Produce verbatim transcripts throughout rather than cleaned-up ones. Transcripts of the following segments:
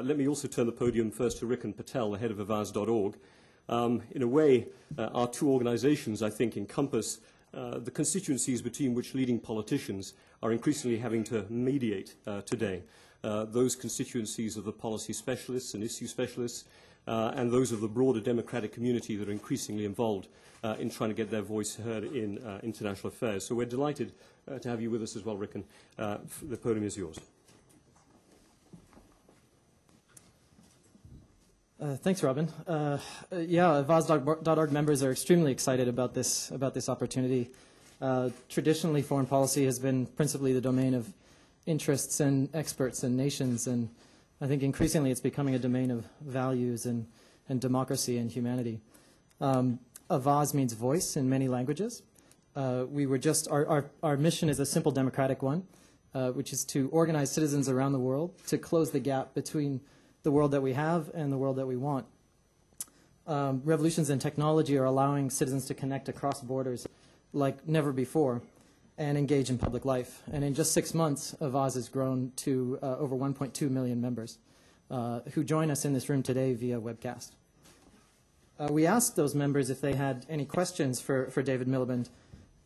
Uh, let me also turn the podium first to Ricken Patel, the head of Avaaz dot org. Um, in a way, uh, our two organizations, I think, encompass uh, the constituencies between which leading politicians are increasingly having to mediate uh, today. Uh, those constituencies of the policy specialists and issue specialists, uh, and those of the broader democratic community that are increasingly involved uh, in trying to get their voice heard in uh, international affairs. So we're delighted uh, to have you with us as well, Ricken. Uh, the podium is yours. Uh, thanks, Robin. Uh, yeah, Avaaz dot org members are extremely excited about this, about this opportunity. Uh, traditionally, foreign policy has been principally the domain of interests and experts and nations, and I think increasingly it's becoming a domain of values and, and democracy and humanity. Um, Avaaz means voice in many languages. Uh, we were just, our, our, our mission is a simple democratic one, uh, which is to organize citizens around the world to close the gap between the world that we have and the world that we want. Um, revolutions in technology are allowing citizens to connect across borders like never before and engage in public life. And in just six months, Avaaz has grown to uh, over one point two million members uh, who join us in this room today via webcast. Uh, we asked those members if they had any questions for, for David Miliband,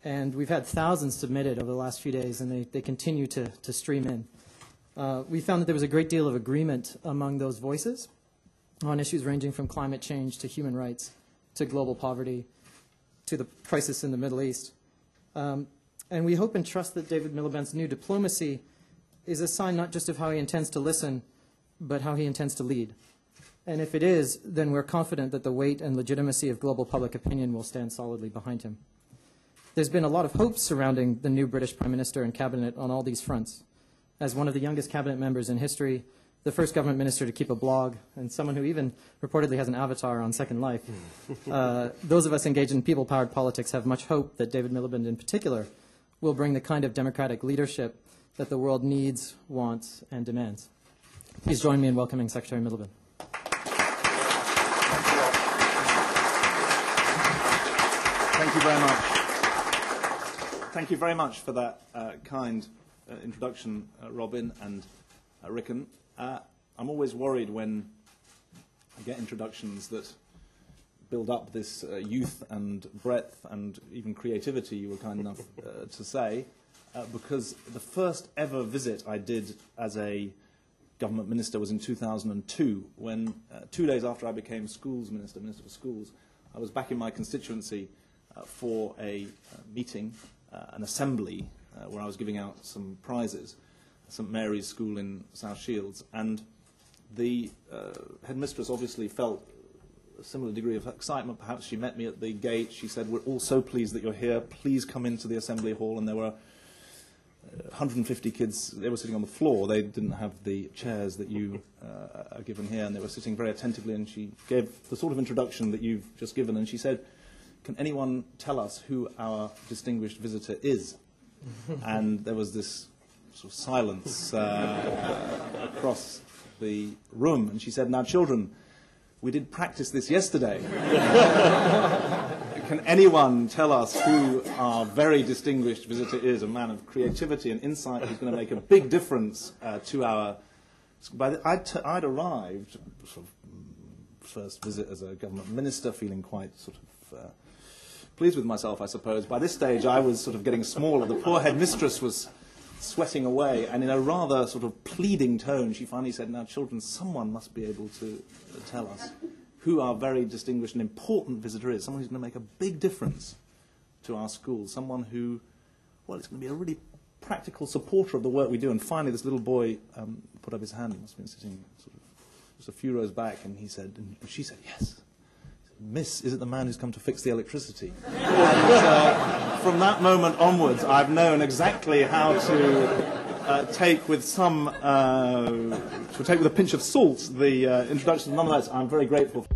and we've had thousands submitted over the last few days, and they, they continue to, to stream in. Uh, we found that there was a great deal of agreement among those voices on issues ranging from climate change to human rights to global poverty to the crisis in the Middle East. Um, and we hope and trust that David Miliband's new diplomacy is a sign not just of how he intends to listen, but how he intends to lead. And if it is, then we're confident that the weight and legitimacy of global public opinion will stand solidly behind him. There's been a lot of hope surrounding the new British Prime Minister and Cabinet on all these fronts. As one of the youngest cabinet members in history, the first government minister to keep a blog, and someone who even reportedly has an avatar on Second Life, uh, those of us engaged in people-powered politics have much hope that David Miliband in particular will bring the kind of democratic leadership that the world needs, wants, and demands. Please join me in welcoming Secretary Miliband. Thank you very much. Thank you very much for that uh, kind Uh, introduction, uh, Robin and uh, Ricken. Uh, I'm always worried when I get introductions that build up this uh, youth and breadth and even creativity, you were kind enough uh, to say, uh, because the first ever visit I did as a government minister was in two thousand two, when uh, two days after I became schools minister, minister for schools, I was back in my constituency uh, for a uh, meeting, uh, an assembly, Uh, where I was giving out some prizes, Saint Mary's School in South Shields, and the uh, headmistress obviously felt a similar degree of excitement. Perhaps she met me at the gate. She said, "We're all so pleased that you're here. Please come into the assembly hall." And there were one hundred fifty kids. They were sitting on the floor. They didn't have the chairs that you uh, are given here, and they were sitting very attentively. And she gave the sort of introduction that you've just given, and she said, "Can anyone tell us who our distinguished visitor is?" And there was this sort of silence uh, across the room. And she said, "Now, children, we did practice this yesterday. Can anyone tell us who our very distinguished visitor is, a man of creativity and insight who's going to make a big difference uh, to our..." By the, I'd, t I'd arrived, sort of first visit as a government minister, feeling quite sort of... Uh, pleased with myself, I suppose. By this stage, I was sort of getting smaller. The poor headmistress was sweating away, and in a rather sort of pleading tone, she finally said, "Now, children, someone must be able to tell us who our very distinguished and important visitor is, someone who's going to make a big difference to our school, someone who, well, it's going to be a really practical supporter of the work we do." And finally, this little boy um, put up his hand. He must have been sitting sort of just a few rows back, and he said, and she said, "Yes. Miss, is it the man who's come to fix the electricity?" And uh, from that moment onwards, I've known exactly how to uh, take with some, uh, to take with a pinch of salt the uh, introduction of nonetheless. I'm very grateful.